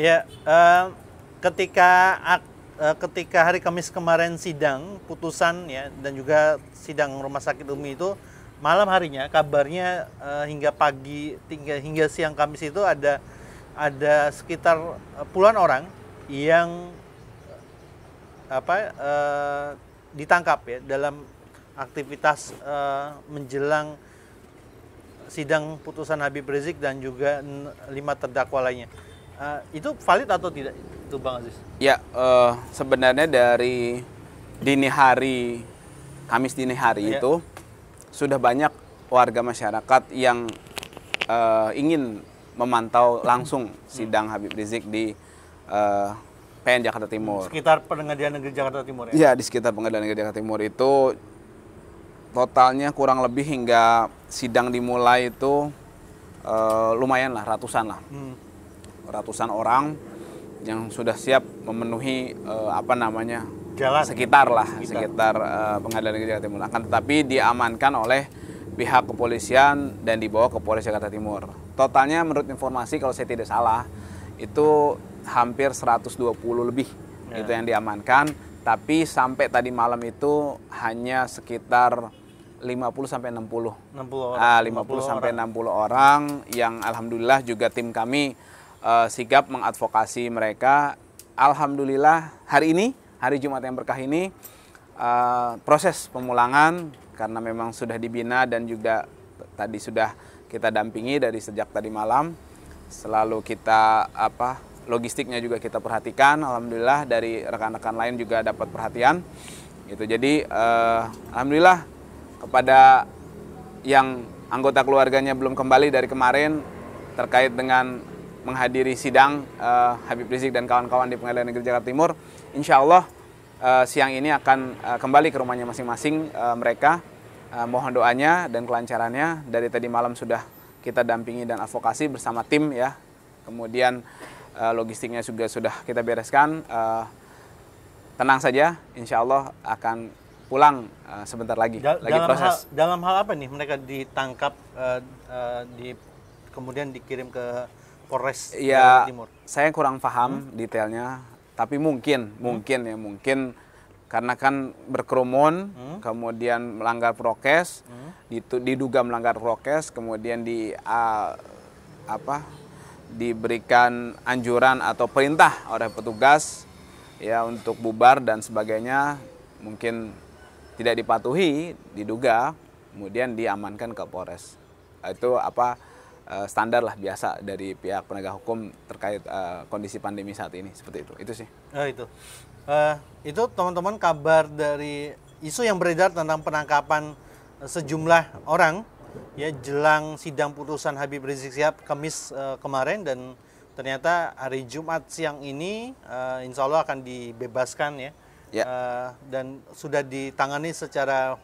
Ya, ketika hari Kamis kemarin sidang putusan ya, dan juga sidang rumah sakit Umi itu malam harinya kabarnya hingga pagi hingga siang Kamis itu ada sekitar puluhan orang yang ditangkap ya dalam aktivitas menjelang sidang putusan Habib Rizieq dan juga 5 terdakwa lainnya. Itu valid atau tidak itu Bang Aziz? Ya, sebenarnya dari Kamis dini hari ya, itu sudah banyak warga masyarakat yang ingin memantau langsung sidang Habib Rizieq di PN Jakarta Timur. Sekitar Pengadilan Negeri Jakarta Timur ya? Ya, di sekitar Pengadilan Negeri Jakarta Timur itu totalnya kurang lebih hingga sidang dimulai itu lumayan lah, ratusan orang yang sudah siap memenuhi sekitar Pengadilan Negeri Jakarta Timur, akan tetapi diamankan oleh pihak kepolisian dan dibawa ke Polres Jakarta Timur. Totalnya menurut informasi kalau saya tidak salah itu hampir 120 lebih ya, itu yang diamankan, tapi sampai tadi malam itu hanya sekitar 50 sampai 60 orang yang alhamdulillah juga tim kami sigap mengadvokasi mereka. Alhamdulillah hari ini, hari Jumat yang berkah ini, proses pemulangan karena memang sudah dibina dan juga tadi sudah kita dampingi dari sejak tadi malam. Selalu kita logistiknya juga kita perhatikan. Alhamdulillah dari rekan-rekan lain juga dapat perhatian. Itu jadi alhamdulillah kepada yang anggota keluarganya belum kembali dari kemarin terkait dengan menghadiri sidang Habib Rizieq dan kawan-kawan di Pengadilan Negeri Jakarta Timur, insya Allah siang ini akan kembali ke rumahnya masing-masing mereka. Mohon doanya dan kelancarannya. Dari tadi malam sudah kita dampingi dan advokasi bersama tim ya. Kemudian logistiknya juga sudah kita bereskan. Tenang saja, insya Allah akan pulang sebentar lagi. Proses. Dalam hal apa nih mereka ditangkap kemudian dikirim ke Polres Jakarta Timur? Saya kurang paham detailnya, tapi mungkin karena kan berkerumun, kemudian melanggar prokes, diduga melanggar prokes, kemudian diberikan anjuran atau perintah oleh petugas ya untuk bubar dan sebagainya, mungkin tidak dipatuhi, diduga, kemudian diamankan ke Polres. Itu standar lah biasa dari pihak penegak hukum terkait kondisi pandemi saat ini, seperti itu. Itu sih. Itu teman-teman kabar dari isu yang beredar tentang penangkapan sejumlah orang ya jelang sidang putusan Habib Rizieq Shihab Kamis kemarin, dan ternyata hari Jumat siang ini insya Allah akan dibebaskan ya, dan sudah ditangani secara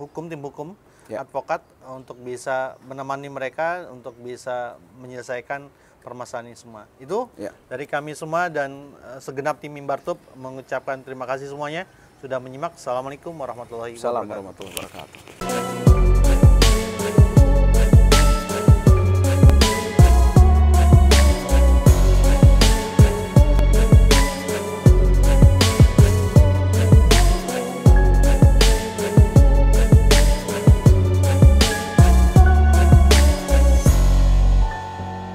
tim hukum. Advokat untuk bisa menemani mereka untuk bisa menyelesaikan permasalahan ini semua. Itu dari kami semua dan segenap tim Mimbar Tube mengucapkan terima kasih semuanya sudah menyimak. Assalamualaikum warahmatullahi wabarakatuh.